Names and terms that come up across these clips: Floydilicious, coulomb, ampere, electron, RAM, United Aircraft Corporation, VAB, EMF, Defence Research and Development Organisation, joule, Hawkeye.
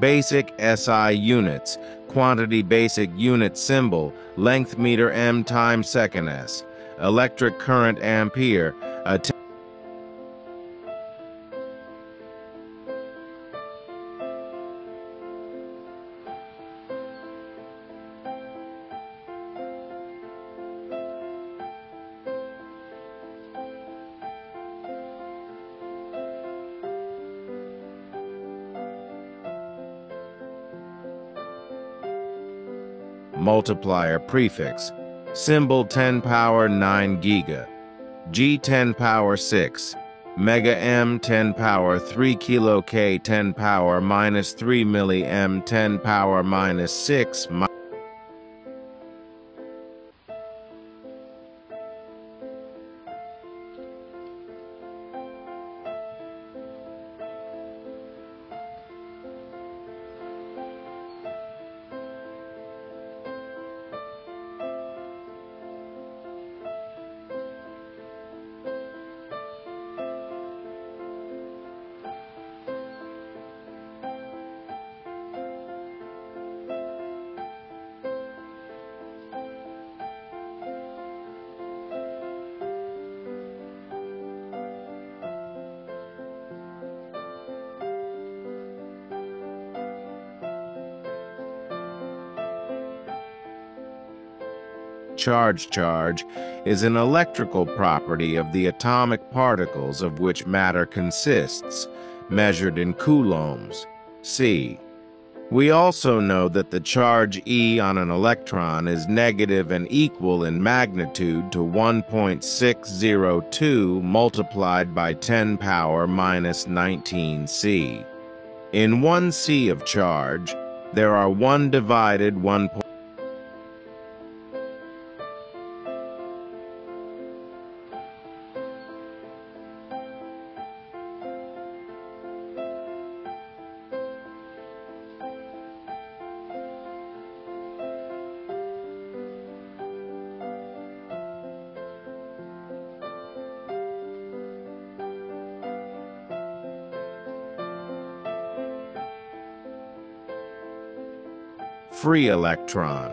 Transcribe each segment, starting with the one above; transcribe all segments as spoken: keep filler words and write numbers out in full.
Basic S I units, quantity basic unit symbol, length meter m times second s, electric current ampere, a multiplier prefix, symbol ten power nine giga, G ten power six, mega M ten power three kilo K ten power minus three milli M ten power minus six mi Charge charge is an electrical property of the atomic particles of which matter consists, measured in coulombs, C. We also know that the charge E on an electron is negative and equal in magnitude to one point six zero two multiplied by ten power minus nineteen C. In one C of charge, there are one divided one. Free electron.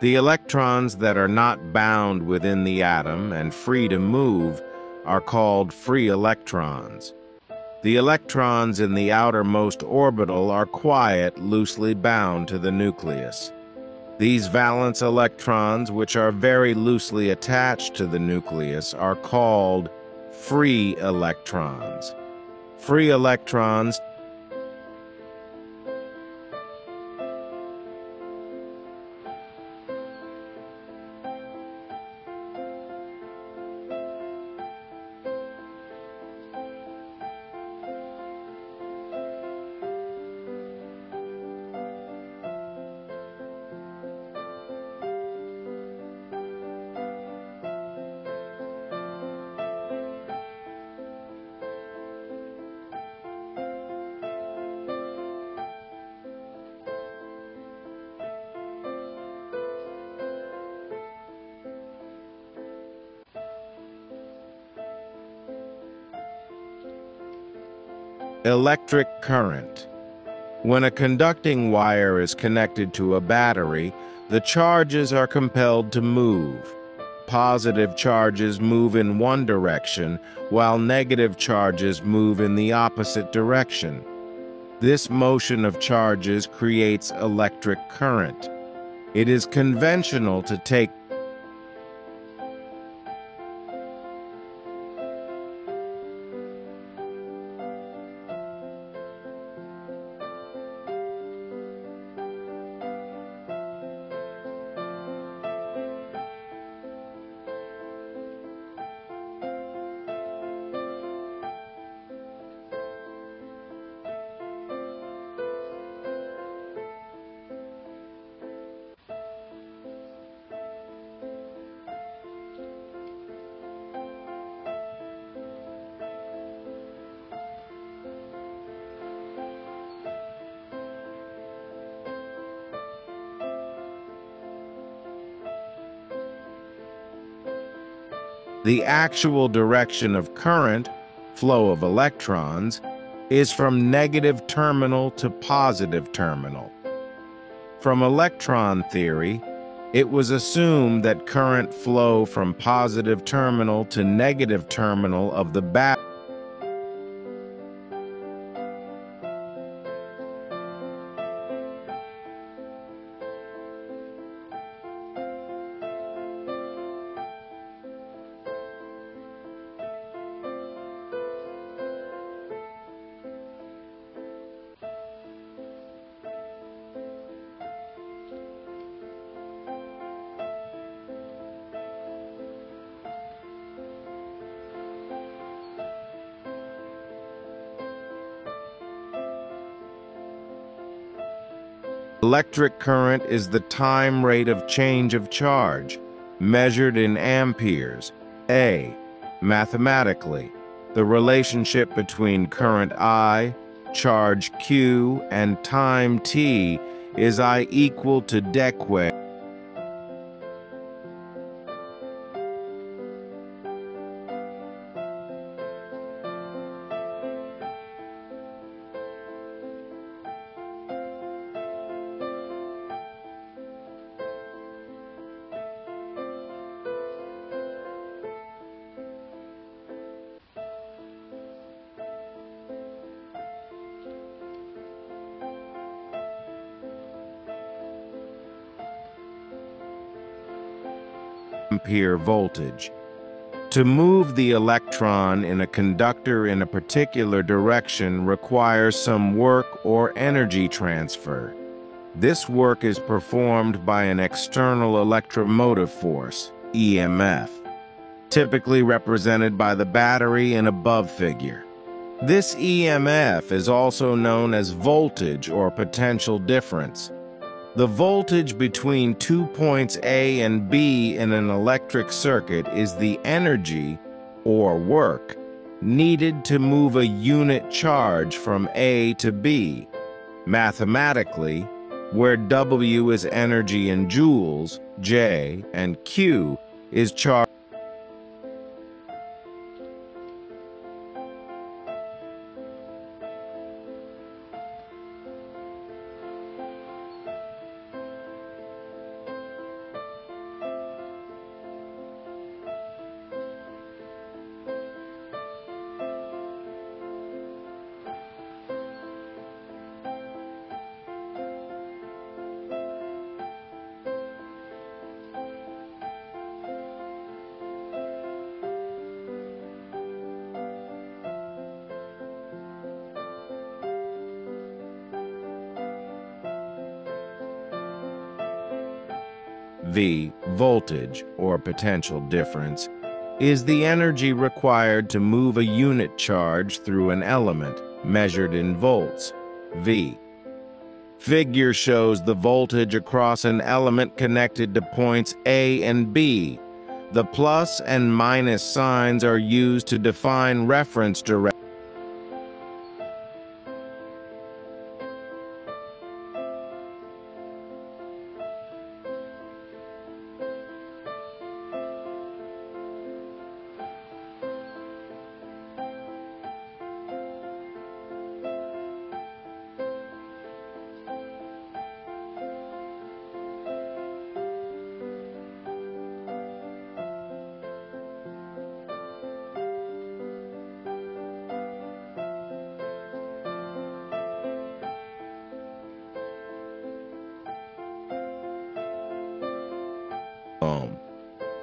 The electrons that are not bound within the atom and free to move are called free electrons. The electrons in the outermost orbital are quiet, loosely bound to the nucleus. These valence electrons, which are very loosely attached to the nucleus, are called free electrons. Free electrons electric current. When a conducting wire is connected to a battery, the charges are compelled to move. Positive charges move in one direction, while negative charges move in the opposite direction. This motion of charges creates electric current. It is conventional to take the actual direction of current, flow of electrons, is from negative terminal to positive terminal. From electron theory, it was assumed that current flow from positive terminal to negative terminal of the battery. Electric current is the time rate of change of charge, measured in amperes. A. Mathematically, the relationship between current I, charge Q, and time T is I equal to dQ. Ampere voltage. To move the electron in a conductor in a particular direction requires some work or energy transfer. This work is performed by an external electromotive force, E M F, typically represented by the battery in above figure. This E M F is also known as voltage or potential difference. The voltage between two points A and B in an electric circuit is the energy, or work, needed to move a unit charge from A to B. Mathematically, where W is energy in joules, J, and Q is charge. V. Voltage, or potential difference, is the energy required to move a unit charge through an element, measured in volts, V. Figure shows the voltage across an element connected to points A and B. The plus and minus signs are used to define reference direction.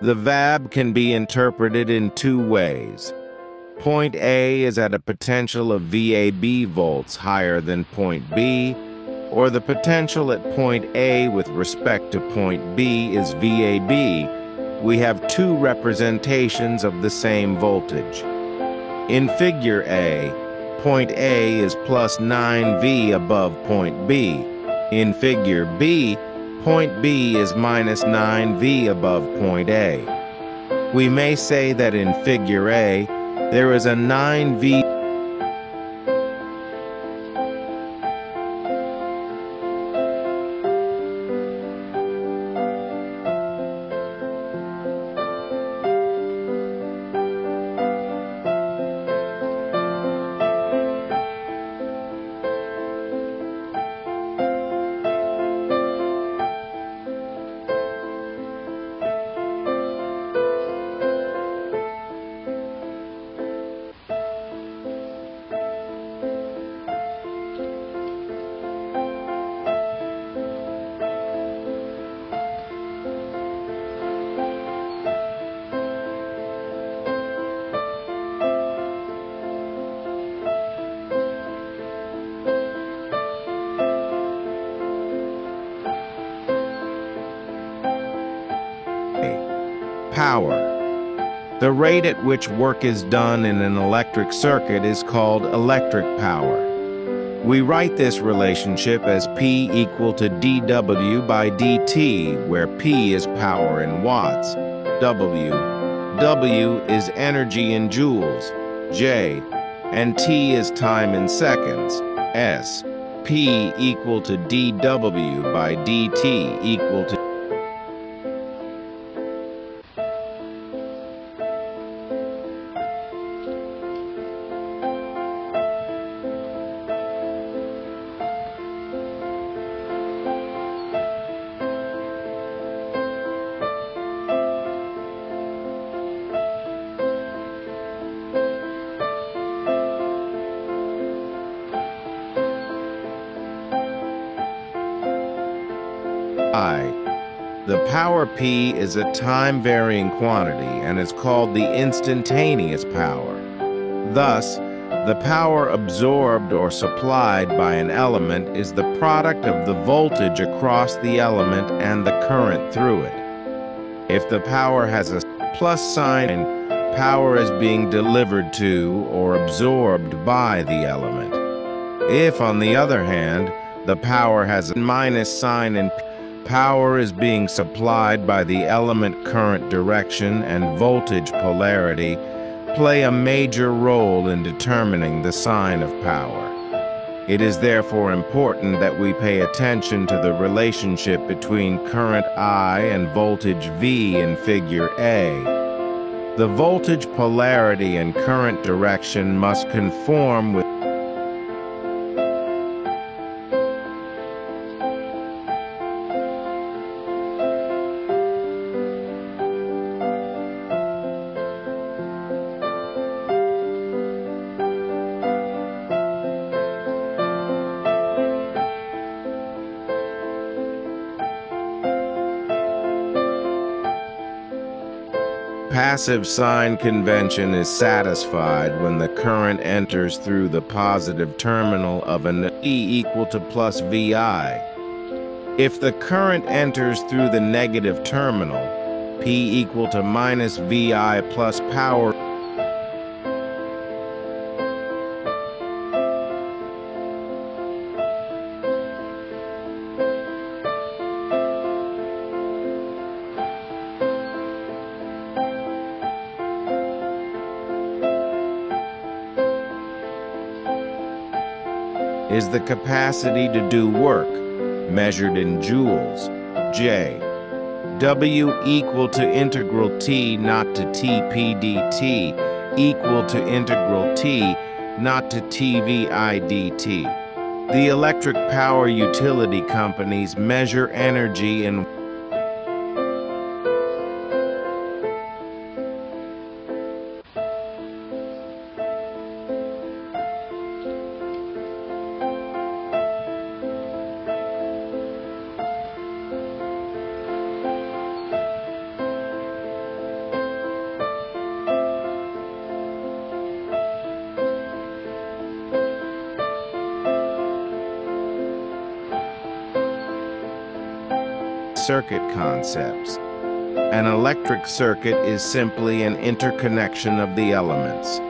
The V A B can be interpreted in two ways. Point A is at a potential of V A B volts higher than point B, or the potential at point A with respect to point B is V A B. We have two representations of the same voltage. In figure A, point A is plus nine V above point B. In figure B, point B is minus nine V above point A. We may say that in figure A, there is a nine V. power. The rate at which work is done in an electric circuit is called electric power. We write this relationship as P equal to d W by d t, where P is power in watts, W. W is energy in joules, J, and T is time in seconds, S. P equal to d W by d t equal to I. The power P is a time-varying quantity and is called the instantaneous power. Thus, the power absorbed or supplied by an element is the product of the voltage across the element and the current through it. If the power has a plus sign, power is being delivered to or absorbed by the element. If, on the other hand, the power has a minus sign and power is being supplied by the element current direction and voltage polarity, play a major role in determining the sign of power. It is therefore important that we pay attention to the relationship between current I and voltage V in figure A. The voltage polarity and current direction must conform with passive sign convention is satisfied when the current enters through the positive terminal of an E equal to plus V I. If the current enters through the negative terminal, P equal to minus V I plus power. Is the capacity to do work, measured in joules, J. W equal to integral T not to T P dt equal to integral T not to T V I dt. The electric power utility companies measure energy in circuit concepts. An electric circuit is simply an interconnection of the elements.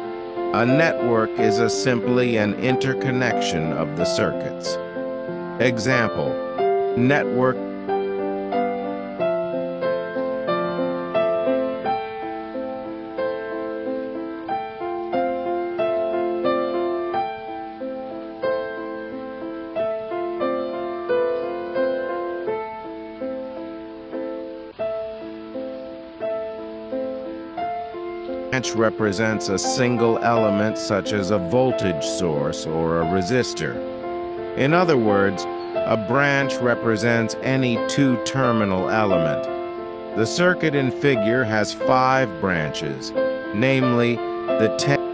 A network is a simply an interconnection of the circuits. Example: network represents a single element such as a voltage source or a resistor. In other words, a branch represents any two-terminal element. The circuit in figure has five branches, namely, the ten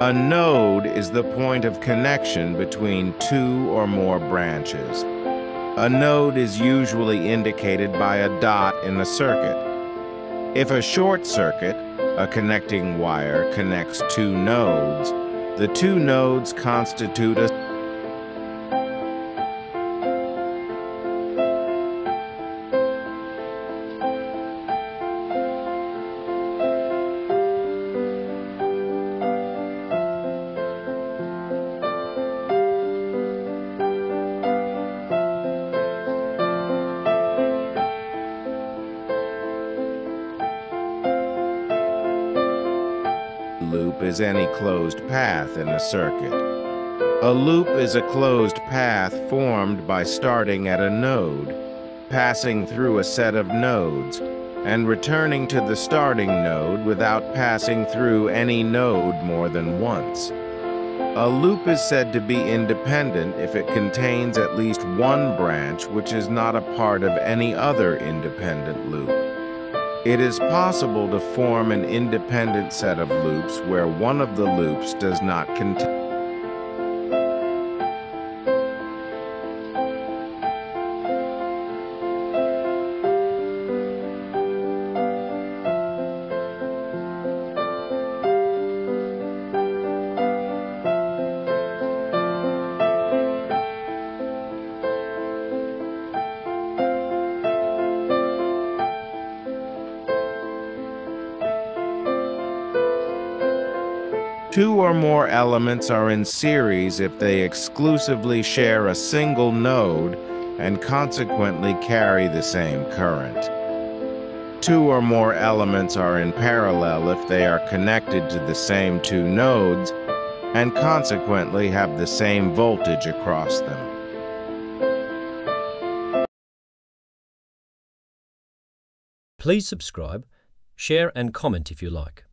A node is the point of connection between two or more branches. A node is usually indicated by a dot in the circuit. If a short circuit, a connecting wire, connects two nodes, the two nodes constitute a loop is any closed path in a circuit. A loop is a closed path formed by starting at a node, passing through a set of nodes, and returning to the starting node without passing through any node more than once. A loop is said to be independent if it contains at least one branch which is not a part of any other independent loop. It is possible to form an independent set of loops where one of the loops does not contain two or more elements are in series if they exclusively share a single node and consequently carry the same current. Two or more elements are in parallel if they are connected to the same two nodes and consequently have the same voltage across them. Please subscribe, share and comment if you like.